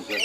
children.